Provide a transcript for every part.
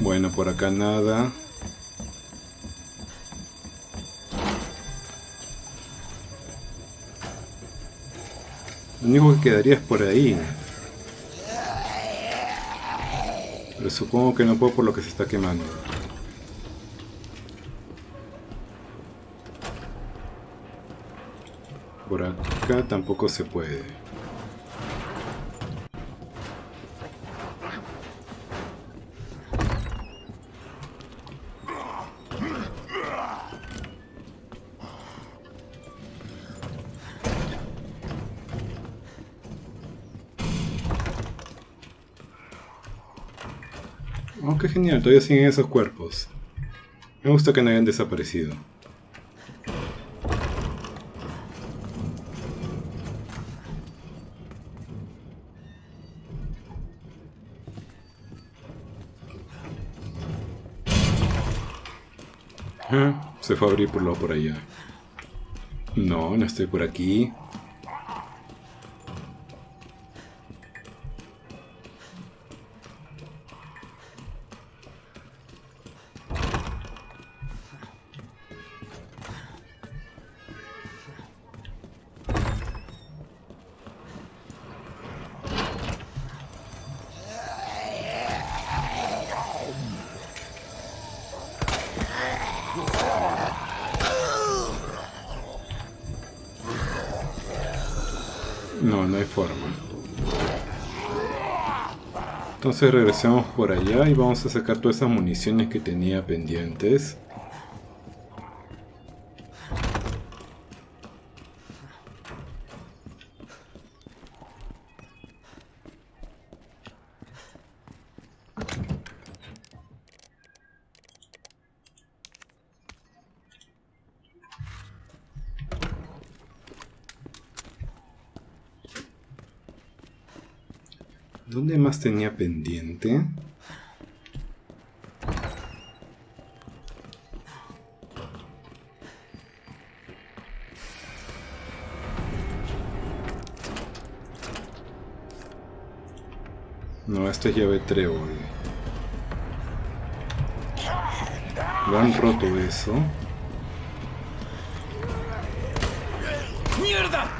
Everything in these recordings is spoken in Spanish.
Bueno, por acá nada. Lo único que quedaría es por ahí. Pero supongo que no puedo por lo que se está quemando. Por acá tampoco se puede. Oh, qué genial, todavía siguen esos cuerpos. Me gusta que no hayan desaparecido. Ah, se fue a abrir por lo por allá. No, no estoy por aquí. No, no hay forma. Entonces regresamos por allá y vamos a sacar todas esas municiones que tenía pendientes. ¿Dónde más tenía pendiente? No, esta es llave trébol. Lo han roto eso. ¡Mierda!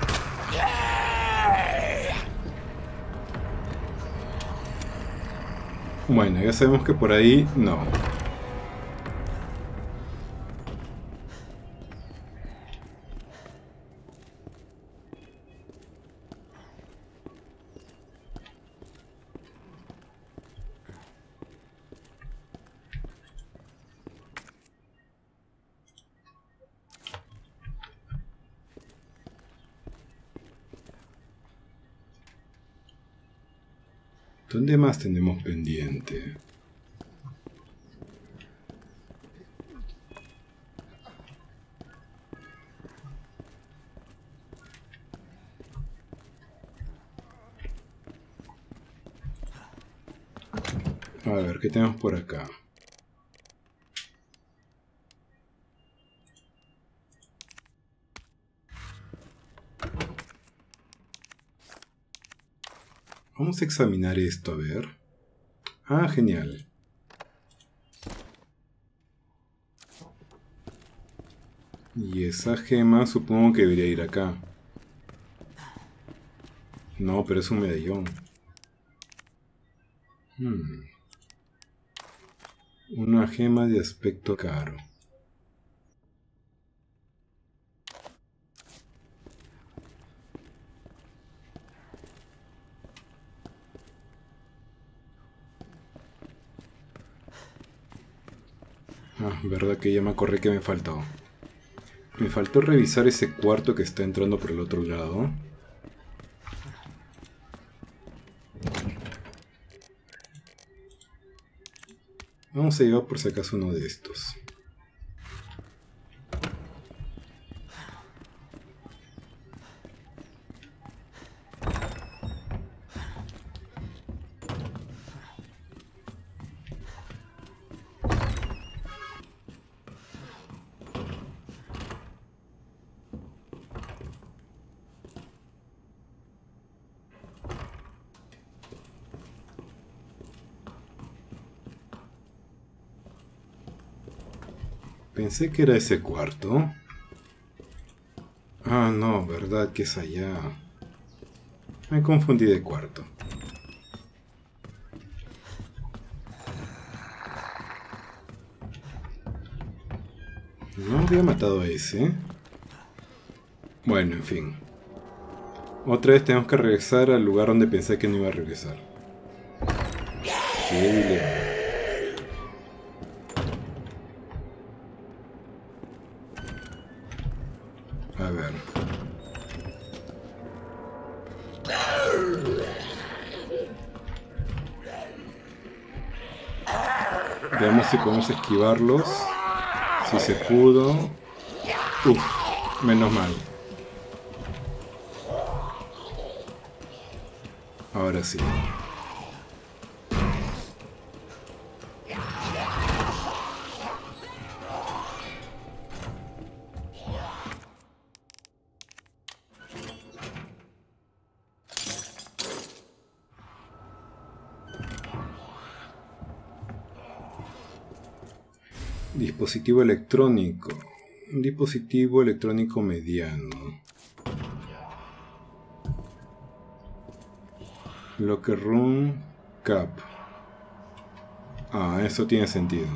Bueno, ya sabemos que por ahí no. ¿Dónde más tenemos pendiente? A ver, ¿qué tenemos por acá? Vamos a examinar esto, a ver. Ah, genial. Y esa gema supongo que debería ir acá. No, pero es un medallón. Una gema de aspecto caro. Ah, verdad que ya me acordé que me faltó. Me faltó revisar ese cuarto que está entrando por el otro lado. Vamos a llevar por si acaso uno de estos. Pensé que era ese cuarto. Ah, no, verdad que es allá. Me confundí de cuarto. No había matado a ese. Bueno, en fin. Otra vez tenemos que regresar al lugar donde pensé que no iba a regresar. ¡Qué dilema! A ver. Veamos si podemos esquivarlos. Si se pudo. Uff, menos mal. Ahora sí. Dispositivo electrónico. Un dispositivo electrónico mediano. Locker room cap. Ah, eso tiene sentido.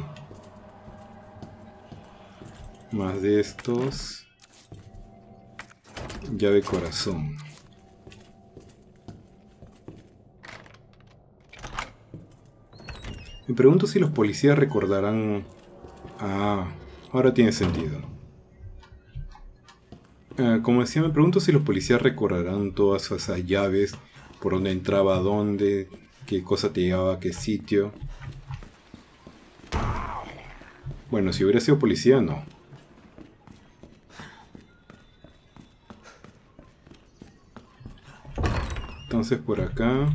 Más de estos. Llave corazón. Me pregunto si los policías recordarán... Ah, ahora tiene sentido. Como decía, me pregunto si los policías recordarán todas esas llaves, por dónde entraba, dónde, qué cosa te llevaba a qué sitio. Bueno, si hubiera sido policía, no. Entonces por acá...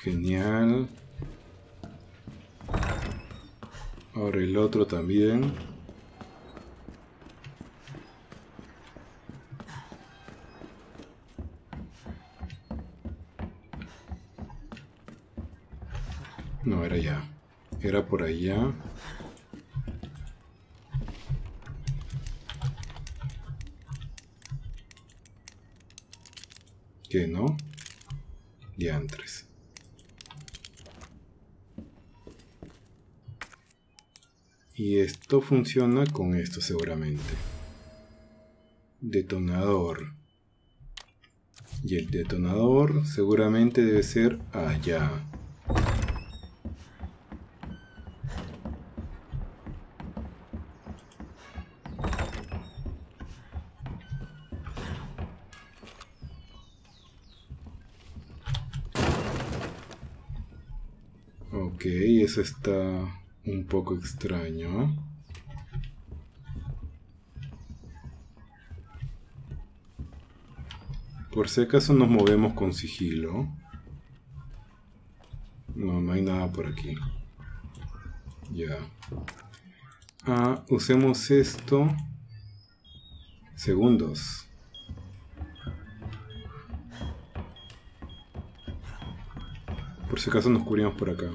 Genial. Ahora el otro también. No, era allá. Era por allá. ¿Qué no? Diantres. Y esto funciona con esto seguramente. Detonador. Y el detonador seguramente debe ser allá. Ok, eso está... un poco extraño. Por si acaso nos movemos con sigilo. No, no hay nada por aquí. Ya. Ah, usemos esto. Segundos. Por si acaso nos cubrimos por acá.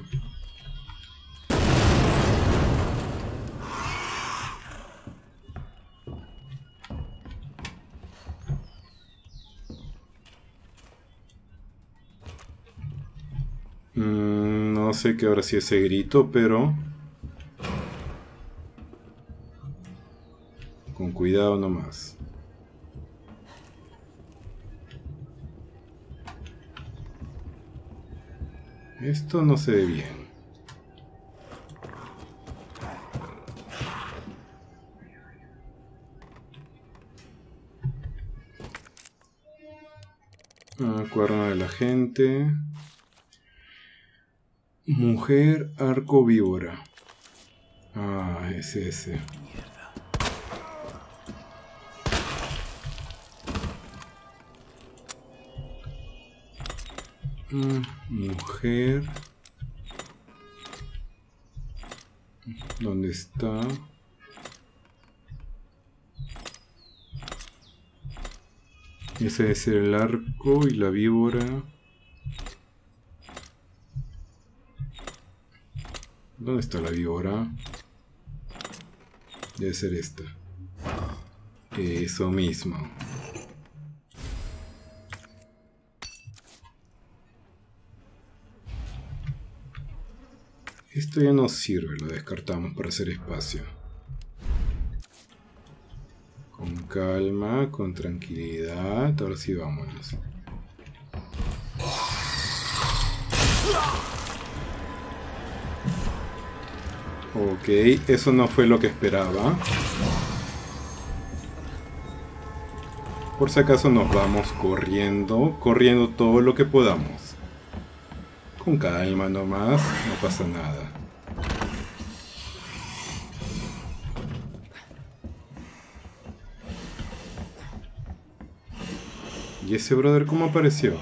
No sé qué habrá sido ese grito, pero... con cuidado nomás. Esto no se ve bien. Ah, cuerno de la gente... mujer arco víbora. Ah, es ese. Mujer. ¿Dónde está? Ese debe ser el arco y la víbora. ¿Dónde está la víbora? Debe ser esta. Eso mismo. Esto ya no sirve, lo descartamos para hacer espacio. Con calma, con tranquilidad. Ahora sí, vámonos. Ok, eso no fue lo que esperaba. Por si acaso nos vamos corriendo, corriendo todo lo que podamos. Con calma nomás, no pasa nada. ¿Y ese brother cómo apareció?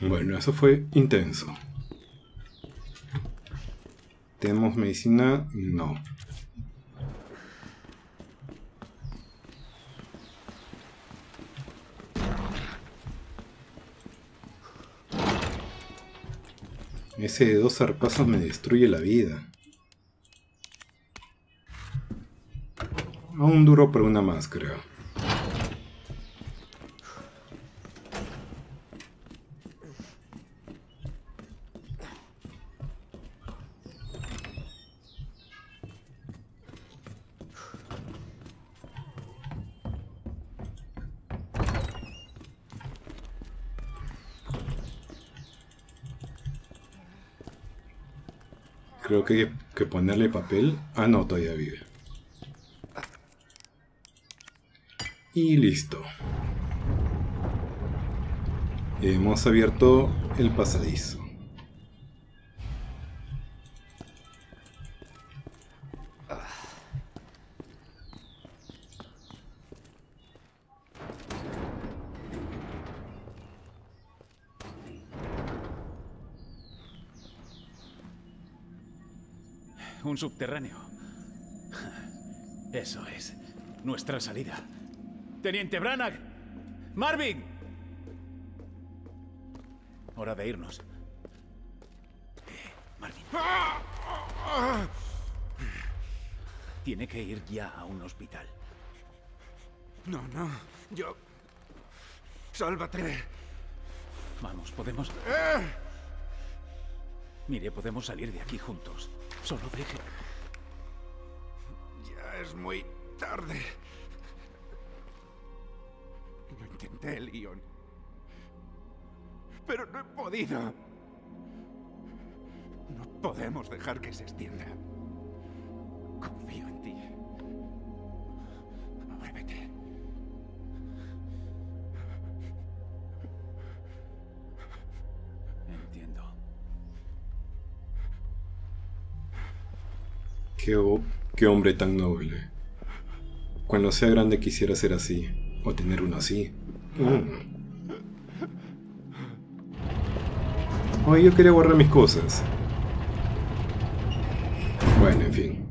Bueno, eso fue intenso. ¿Tenemos medicina? No. Ese de dos zarpazos me destruye la vida. Aún duro por una más, creo. Creo que hay que ponerle papel. Ah, no, todavía vive. Y listo. Hemos abierto el pasadizo. Un subterráneo. Eso es nuestra salida. Teniente Branagh, Marvin. Hora de irnos. Marvin. Tiene que ir ya a un hospital. No, no. Yo... Sálvate. Vamos, ¿podemos? Mire, podemos salir de aquí juntos. Solo deje. Ya es muy tarde. Lo intenté, Leon. Pero no he podido. No podemos dejar que se extienda. Confío en ti. Ahora vete. Entiendo. Qué hombre tan noble. Cuando sea grande quisiera ser así. O tener uno así. Oye, yo quería guardar mis cosas. Bueno, en fin.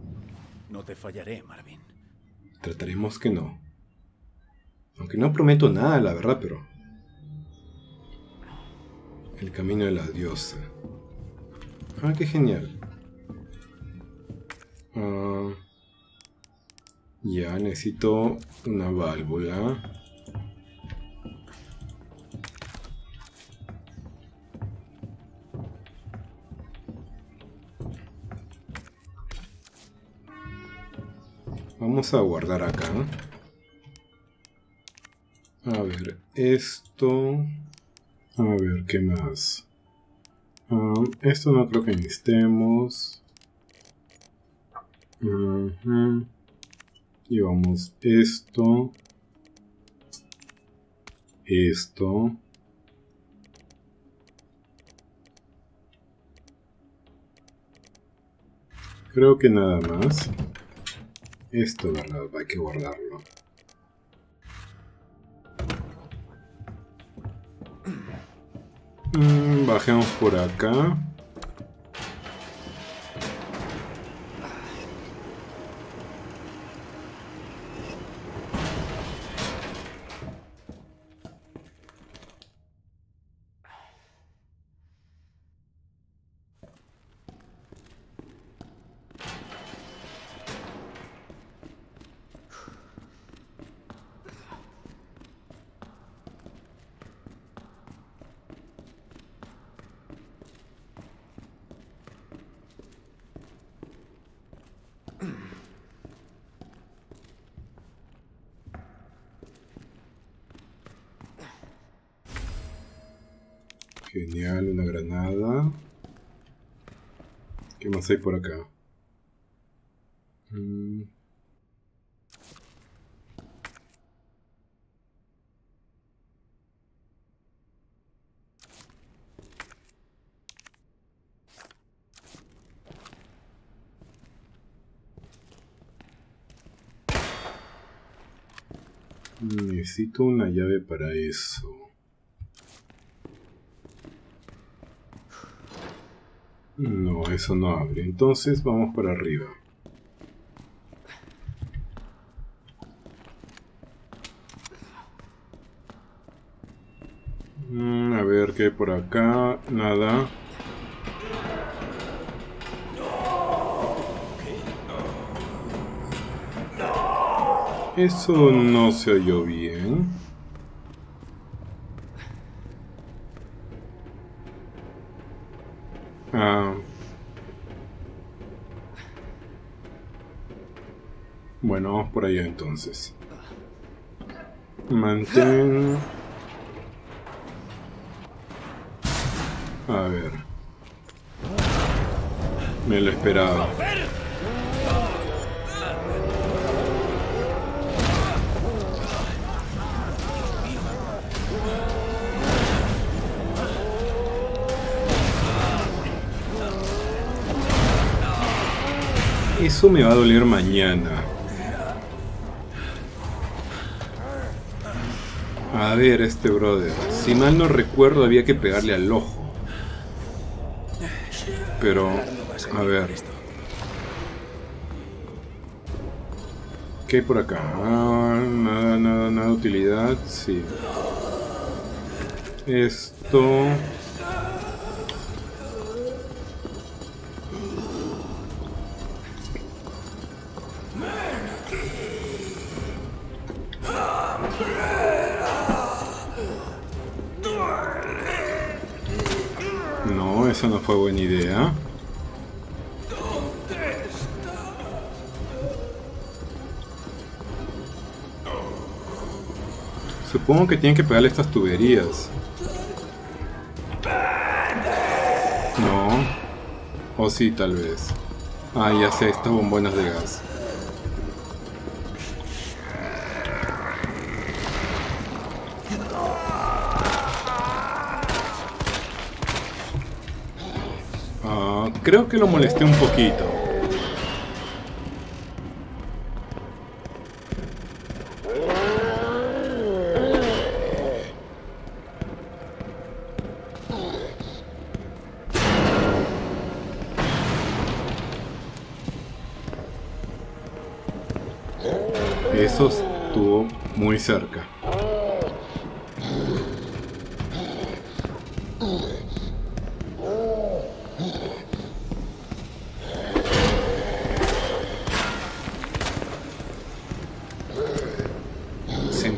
No te fallaré, Marvin. Trataremos que no. Aunque no prometo nada, la verdad, pero... El camino de la diosa. Ah, qué genial. Ya, necesito una válvula. Vamos a guardar acá. A ver, esto... A ver, ¿qué más? Esto no creo que necesitemos. Llevamos esto. Esto. Creo que nada más. Esto, ¿verdad? Hay que guardarlo. Bajemos por acá. Genial, una granada. ¿Qué más hay por acá? Necesito una llave para eso. No, eso no abre. Entonces vamos para arriba. A ver qué hay por acá. Nada. Eso no se oyó bien. Bueno, vamos por allá entonces. Mantén... A ver... Me lo esperaba. Eso me va a doler mañana. A ver, este brother, si mal no recuerdo había que pegarle al ojo. Pero, a ver. ¿Qué hay por acá? Ah, nada utilidad, sí. Esto... Esa no fue buena idea. Supongo que tienen que pegarle estas tuberías. No. O sí, tal vez. Ah, ya sé, estas bombonas de gas. Creo que lo molesté un poquito. Eso estuvo muy cerca.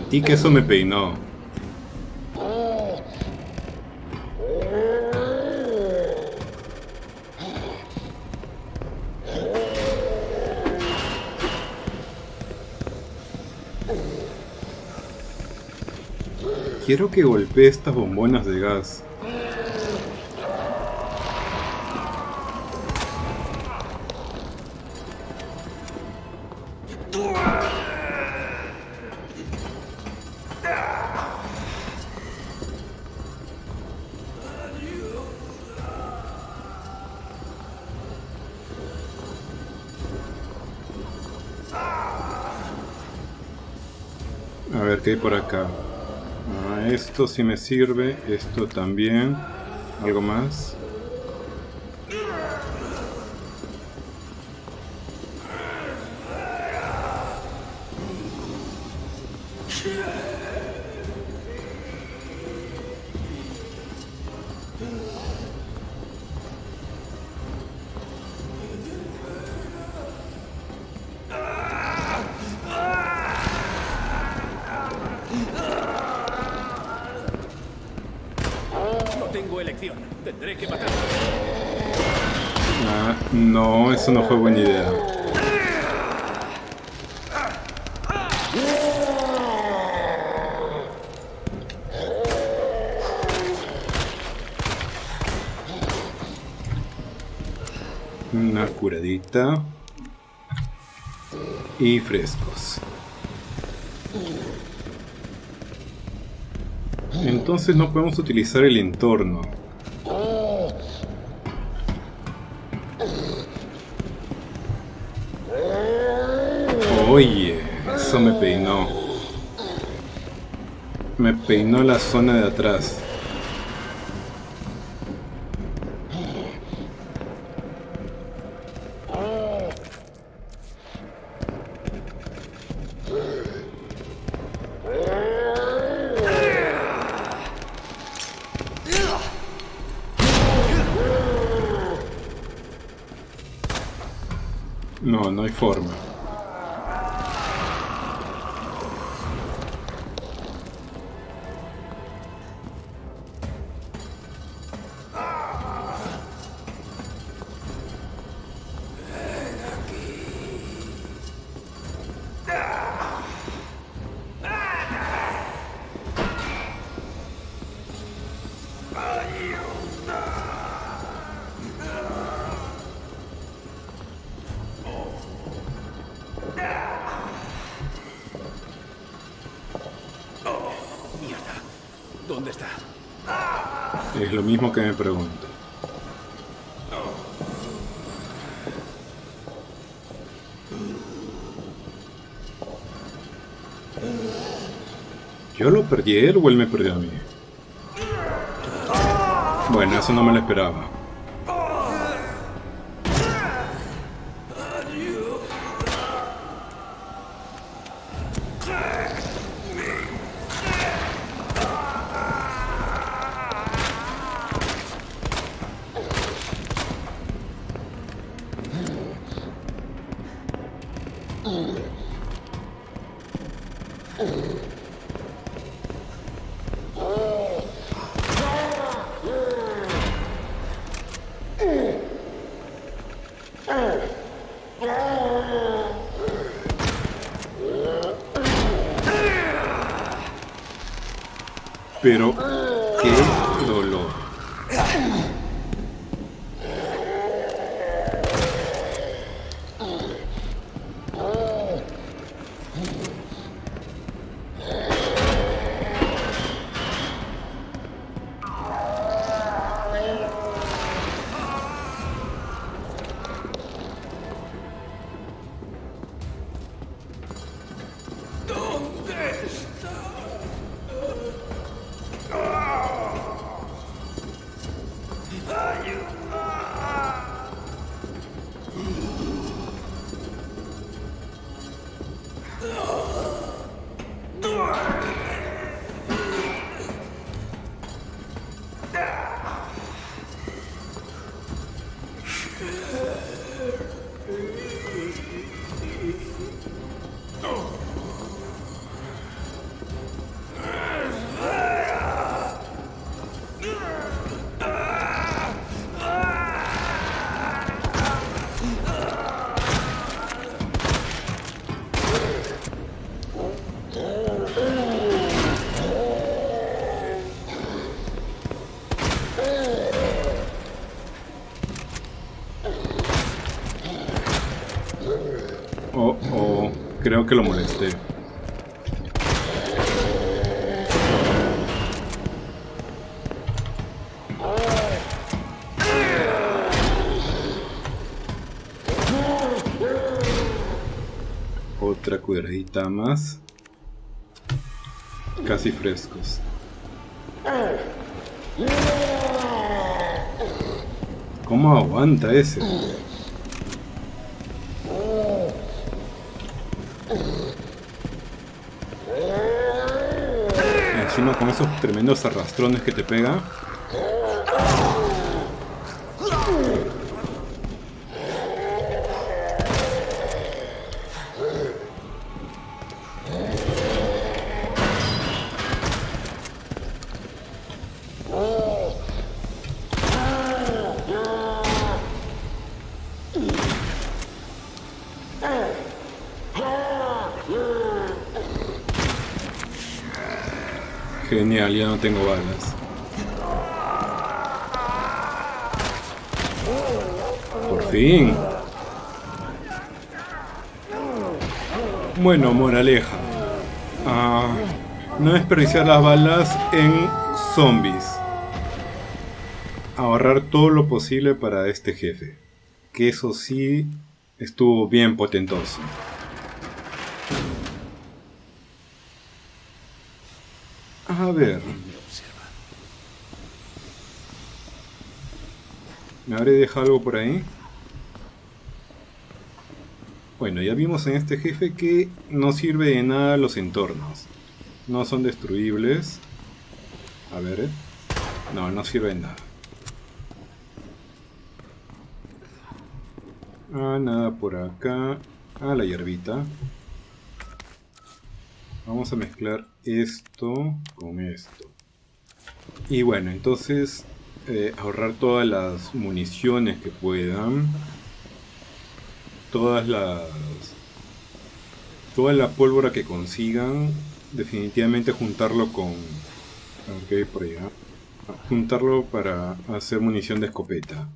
Y que eso me peinó. Quiero que golpee estas bombonas de gas. A ver qué hay por acá. Esto sí me sirve, esto también. ¿Algo más? No, eso no fue buena idea. Una curadita. Y frescos. Entonces no podemos utilizar el entorno. Oye, eso me peinó. Me peinó la zona de atrás. No, no hay forma. ¿Dónde está? Es lo mismo que me pregunto. ¿Yo lo perdí a él o él me perdió a mí? Bueno, eso no me lo esperaba. Pero qué dolor. Creo que lo molesté. Otra cueradita más. Casi frescos. ¿Cómo aguanta ese? Encima con esos tremendos arrastrones que te pega. Genial, ya no tengo balas. Por fin. Bueno, moraleja. No desperdiciar las balas en zombies. Ahorrar todo lo posible para este jefe. Que eso sí estuvo bien potentoso. A ver. ¿Me habré dejado algo por ahí? Bueno, ya vimos en este jefe que no sirve de nada los entornos. No son destruibles. A ver, no, no sirve de nada. Ah, nada por acá. Ah, la hierbita. Vamos a mezclar esto con esto. Y bueno, entonces ahorrar todas las municiones que puedan. Toda la pólvora que consigan. Definitivamente juntarlo con... Okay, por allá. Juntarlo para hacer munición de escopeta.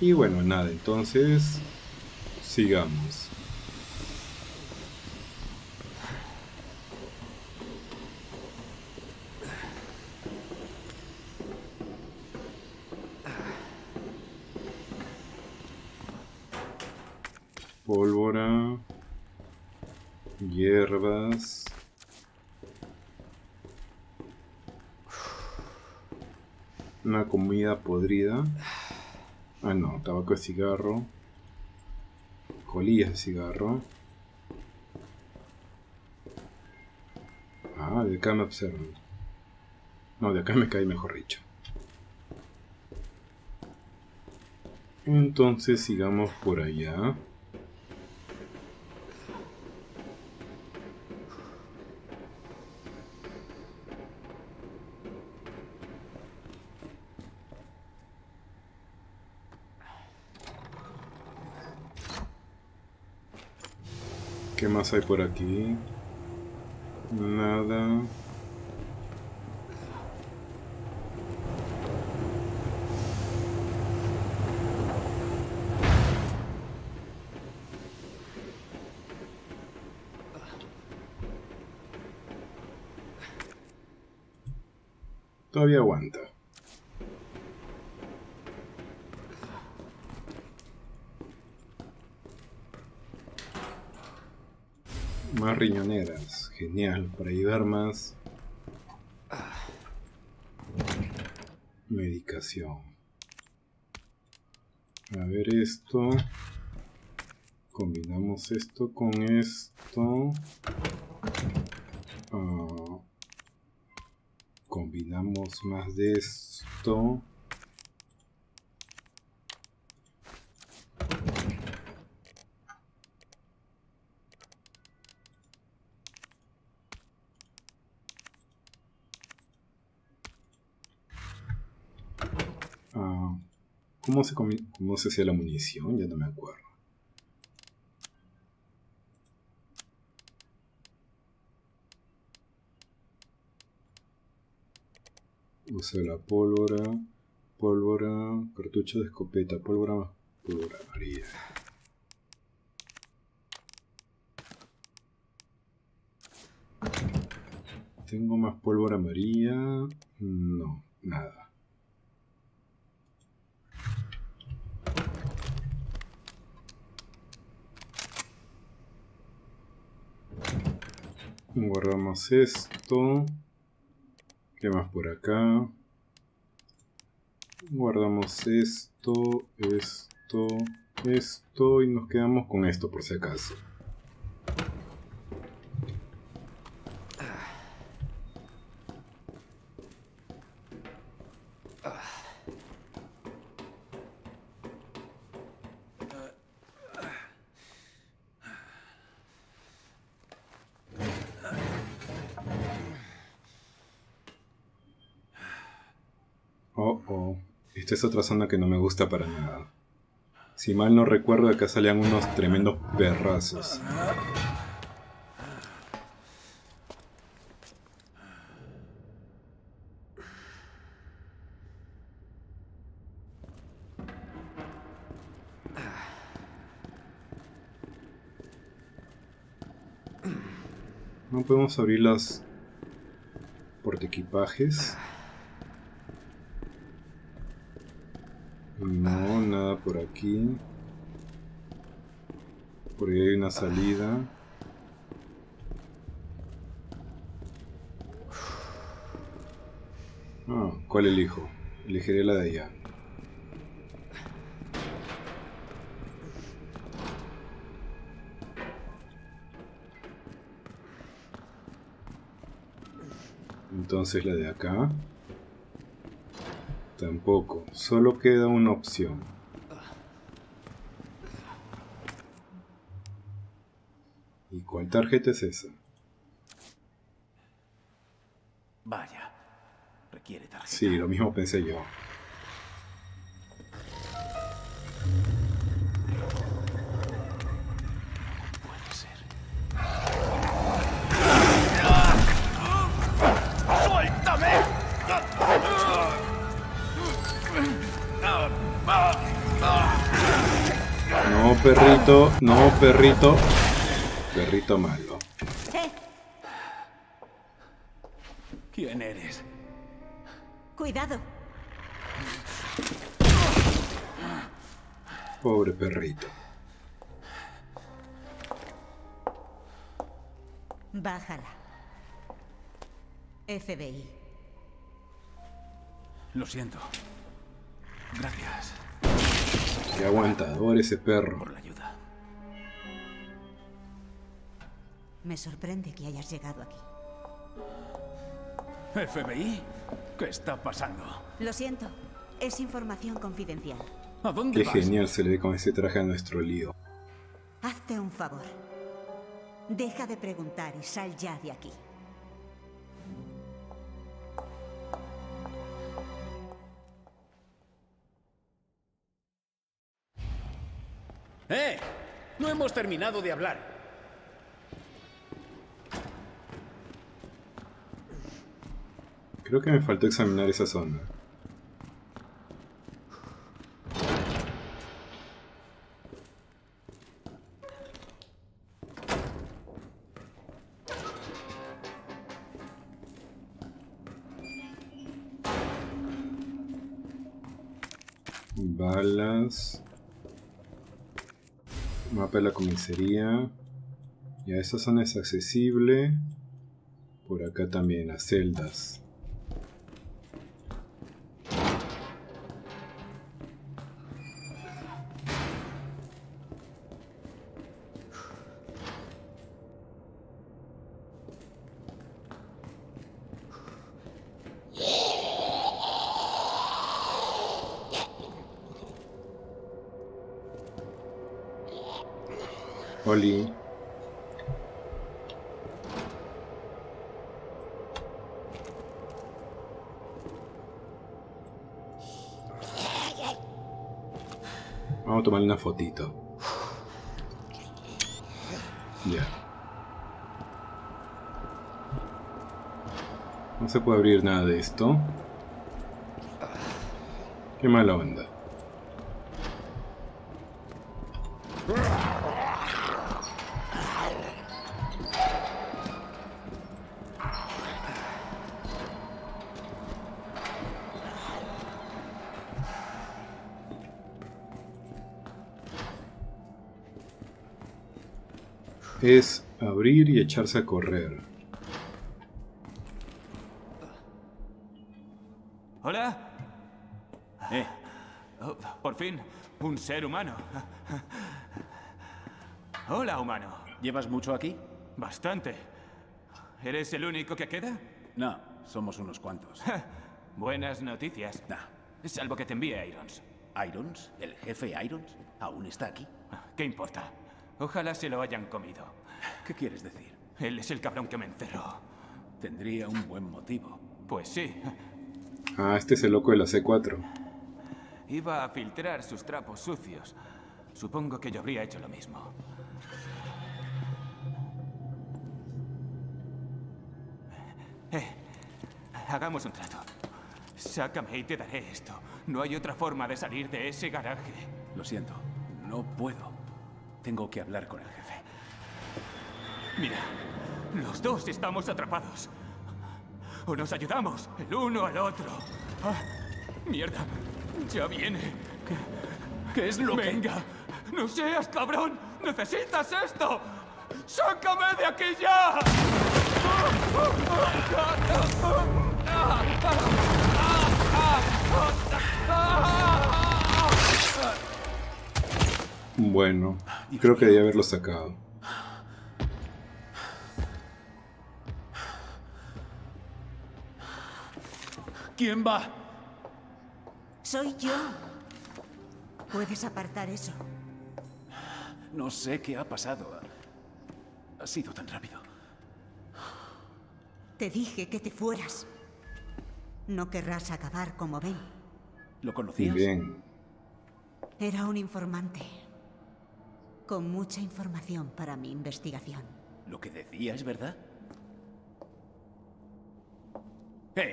Y bueno, nada, entonces sigamos. Pólvora, hierbas. Una comida podrida. Ah, no, tabaco de cigarro, colillas de cigarro. Ah, de acá me observan. No, de acá me caí, mejor dicho. Entonces sigamos por allá. ¿Qué más hay por aquí? Nada. Todavía aguanta. Más riñoneras, genial, para ayudar más. Medicación. A ver esto. Combinamos esto con esto. Combinamos más de esto. ¿Cómo se hacía la munición? Ya no me acuerdo. Usa la pólvora, cartucho de escopeta, pólvora amarilla. ¿Tengo más pólvora amarilla? No, nada. Guardamos esto. ¿Qué más por acá? Guardamos esto, esto, esto y nos quedamos con esto por si acaso. Esta es otra zona que no me gusta para nada. Si mal no recuerdo, acá salían unos tremendos perrazos. No podemos abrir las portaequipajes. No, nada por aquí. Por ahí hay una salida. Ah, ¿cuál elijo? Elegiré la de allá. Entonces la de acá. Tampoco, solo queda una opción. ¿Y cuál tarjeta es esa? Vaya, requiere tarjeta. Sí, lo mismo pensé yo. Perrito, no, perrito. Perrito malo. ¿Quién eres? Cuidado. Pobre perrito. Bájala. FBI. Lo siento. Gracias. Qué aguantador ese perro. Por la ayuda. Me sorprende que hayas llegado aquí. ¿FBI? ¿Qué está pasando? Lo siento, es información confidencial. ¿A dónde vas? Qué genial se le ve con ese traje a nuestro lío. Hazte un favor. Deja de preguntar y sal ya de aquí. ¡Eh! No hemos terminado de hablar. Creo que me faltó examinar esa zona. Balas. Mapa de la comisaría. Ya esta zona es accesible. Por acá también, las celdas. Oli. Vamos a tomar una fotito. Ya. No se puede abrir nada de esto. Qué mala onda. Es abrir y echarse a correr. Por fin, un ser humano. Hola, humano. ¿Llevas mucho aquí? Bastante. ¿Eres el único que queda? No, somos unos cuantos. Buenas noticias. Nah. Salvo que te envíe Irons. ¿Irons? ¿El jefe Irons? ¿Aún está aquí? ¿Qué importa? Ojalá se lo hayan comido. ¿Qué quieres decir? Él es el cabrón que me encerró. Tendría un buen motivo. Pues sí. Ah, este es el loco de la C4. Iba a filtrar sus trapos sucios. Supongo que yo habría hecho lo mismo. Hagamos un trato. Sácame y te daré esto. No hay otra forma de salir de ese garaje. Lo siento, no puedo. Tengo que hablar con el jefe. Mira, los dos estamos atrapados. O nos ayudamos el uno al otro. Ah, mierda, ya viene. ¿Qué es lo que...? Venga, no seas cabrón. Necesitas esto. Sácame de aquí ya. Bueno, creo que debía haberlo sacado. ¿Quién va? Soy yo. Puedes apartar eso. No sé qué ha pasado. Ha sido tan rápido. Te dije que te fueras. No querrás acabar como Ben. ¿Lo conocías? Bien. Era un informante. Con mucha información para mi investigación. ¿Lo que decía es verdad?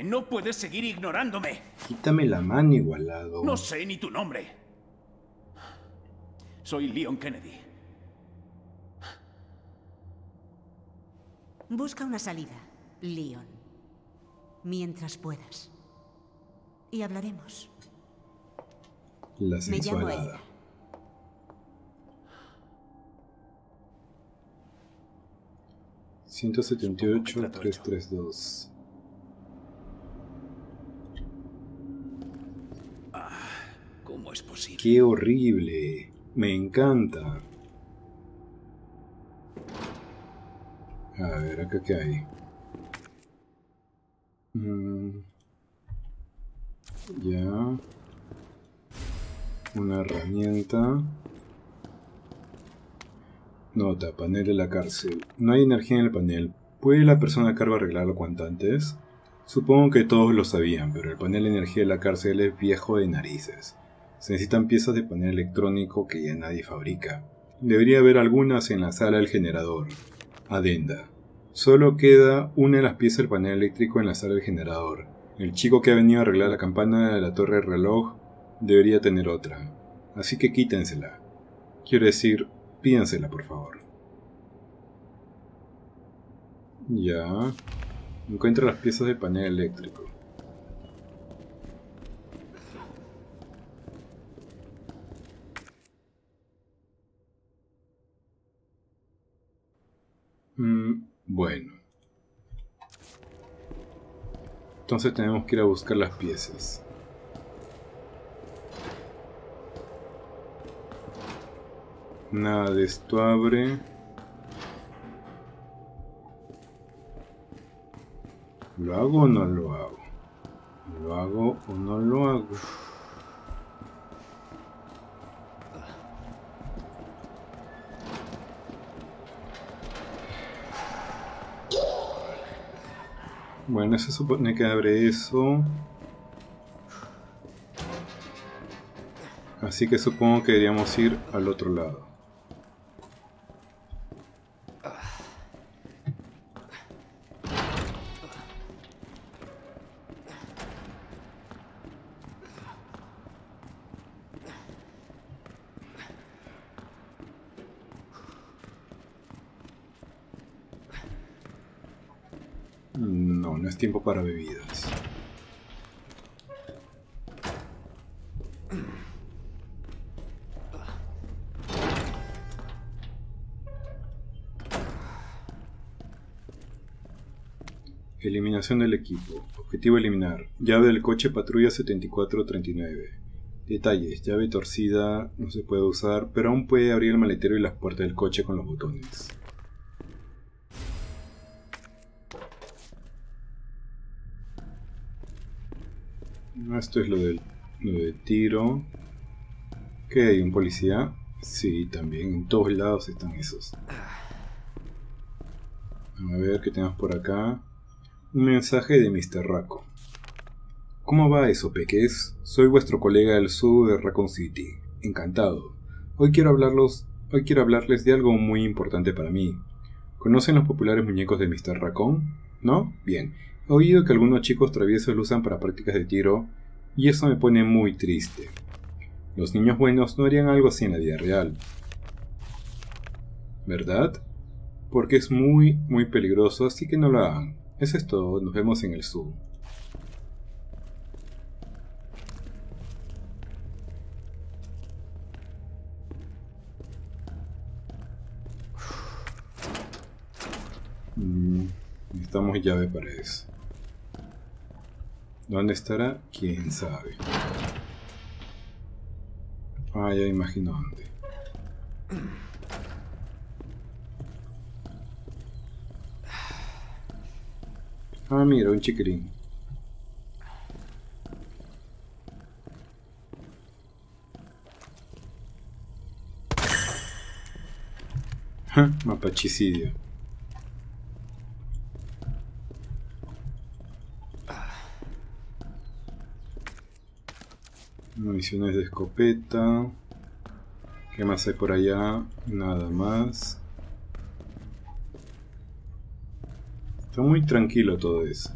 No puedes seguir ignorándome. Quítame la mano, igualado. No sé ni tu nombre. Soy Leon Kennedy. Busca una salida, Leon. Mientras puedas. Y hablaremos. La sensualidad. Me llamo ella. $178,332. ¿Cómo es posible? ¡Qué horrible! Me encanta. A ver, acá qué hay. Ya. Una herramienta. Nota, panel de la cárcel. No hay energía en el panel. ¿Puede la persona a cargo arreglarlo cuanto antes? Supongo que todos lo sabían, pero el panel de energía de la cárcel es viejo de narices. Se necesitan piezas de panel electrónico que ya nadie fabrica. Debería haber algunas en la sala del generador. Adenda. Solo queda una de las piezas del panel eléctrico en la sala del generador. El chico que ha venido a arreglar la campana de la torre del reloj debería tener otra. Así que quítensela. Quiero decir... pídansela, por favor. Ya. Encuentra las piezas del panel eléctrico. Bueno. Entonces tenemos que ir a buscar las piezas. Nada de esto abre. ¿Lo hago o no lo hago? ¿Lo hago o no lo hago? Bueno, se supone que abre eso. Así que supongo que deberíamos ir al otro lado. No es tiempo para bebidas. Eliminación del equipo. Objetivo eliminar. Llave del coche patrulla 7439. Detalles, llave torcida, no se puede usar, pero aún puede abrir el maletero y las puertas del coche con los botones. Esto es lo de tiro. ¿Qué hay? ¿Un policía? Sí, también, en todos lados están esos. A ver, ¿qué tenemos por acá? Un mensaje de Mr. Raccoon. ¿Cómo va eso, peques? Soy vuestro colega del sur de Raccoon City. Encantado. Hoy quiero hablarles de algo muy importante para mí. ¿Conocen los populares muñecos de Mr. Raccoon? ¿No? Bien. He oído que algunos chicos traviesos lo usan para prácticas de tiro, y eso me pone muy triste. Los niños buenos no harían algo así en la vida real, ¿verdad? Porque es muy, muy peligroso, así que no lo hagan. Eso es todo, nos vemos en el zoo. Necesitamos llave para eso. ¿Dónde estará? ¿Quién sabe? Ah, ya imagino dónde. Ah, mira, un chiquirín. Mapachicidio. Municiones de escopeta. ¿Qué más hay por allá? Nada más. Está muy tranquilo todo eso.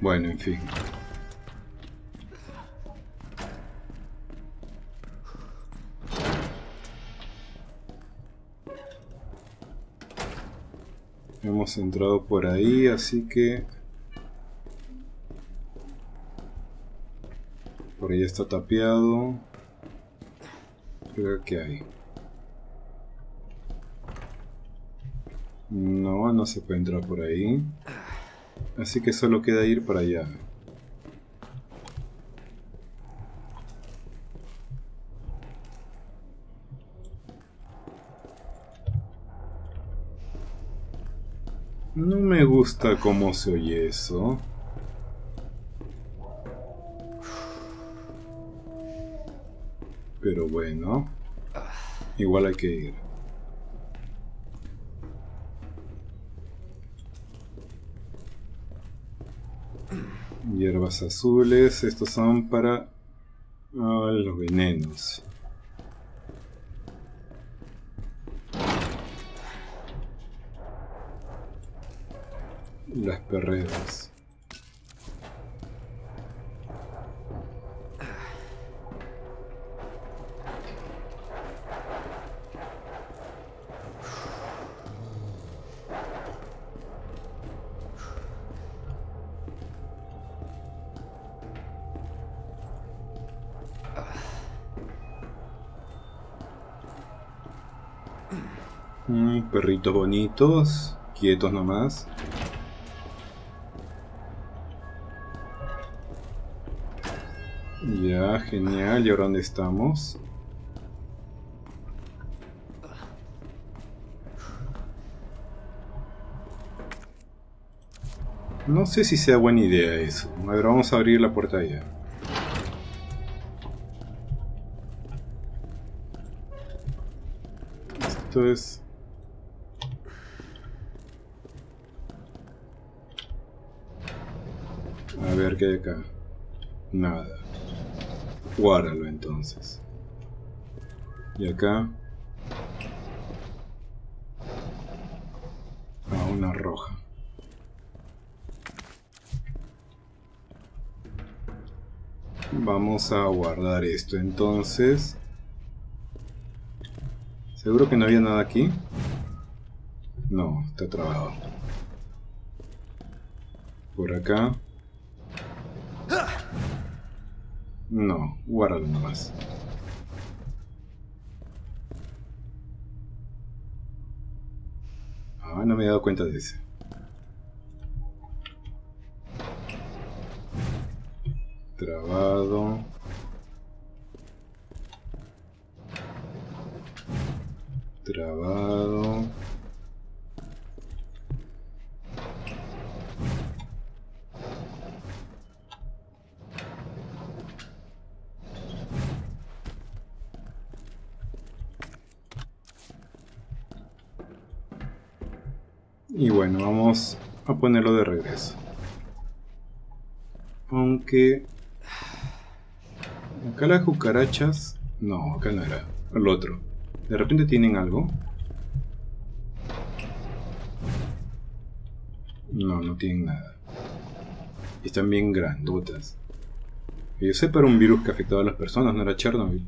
Bueno, en fin. Hemos entrado por ahí, así que... Por ahí está tapiado. Creo que hay. No, no se puede entrar por ahí. Así que solo queda ir para allá. No me gusta cómo se oye eso. Pero bueno, igual hay que ir. Hierbas azules, estos son para los venenos. Las perreras. Perritos bonitos, quietos nomás. Ya, genial. ¿Y ahora dónde estamos? No sé si sea buena idea eso. A ver, vamos a abrir la puerta allá. Esto es... A ver qué hay acá. Nada. Guárdalo entonces. Y acá. Ah, una roja. Vamos a guardar esto entonces. ¿Seguro que no había nada aquí? No, está trabado. Por acá. No, guárdalo nomás. Ah, no me he dado cuenta de ese. Trabado. Trabado. Y bueno, vamos a ponerlo de regreso. Aunque... acá las cucarachas... no, acá no era. El otro. ¿De repente tienen algo? No, no tienen nada. Están bien grandotas. Yo sé, para un virus que afectaba a las personas, no era Chernobyl.